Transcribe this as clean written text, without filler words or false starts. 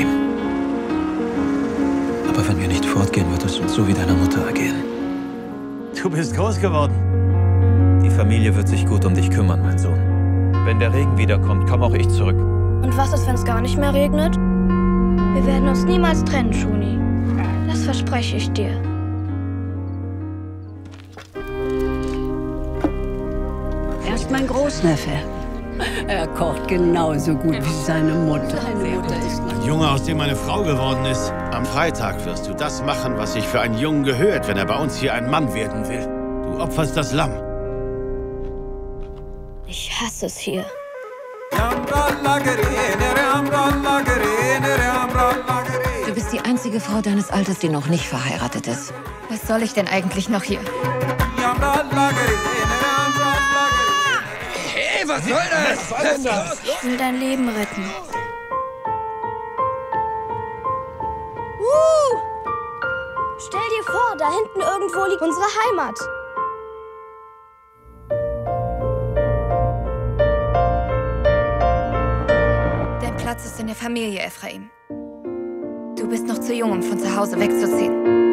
Ephraim. Aber wenn wir nicht fortgehen, wird es uns so wie deiner Mutter ergehen. Du bist groß geworden. Die Familie wird sich gut um dich kümmern, mein Sohn. Wenn der Regen wiederkommt, komme auch ich zurück. Und was ist, wenn es gar nicht mehr regnet? Wir werden uns niemals trennen, Chuni. Das verspreche ich dir. Er ist mein Großneffe. Er kocht genauso gut wie seine Mutter. Ein Junge, aus dem eine Frau geworden ist. Am Freitag wirst du das machen, was sich für einen Jungen gehört, wenn er bei uns hier ein Mann werden will. Du opferst das Lamm. Ich hasse es hier. Du bist die einzige Frau deines Alters, die noch nicht verheiratet ist. Was soll ich denn eigentlich noch hier? Hey, was soll das? Was soll das? Ich will dein Leben retten. Stell dir vor, da hinten irgendwo liegt unsere Heimat. Dein Platz ist in der Familie, Ephraim. Du bist noch zu jung, um von zu Hause wegzuziehen.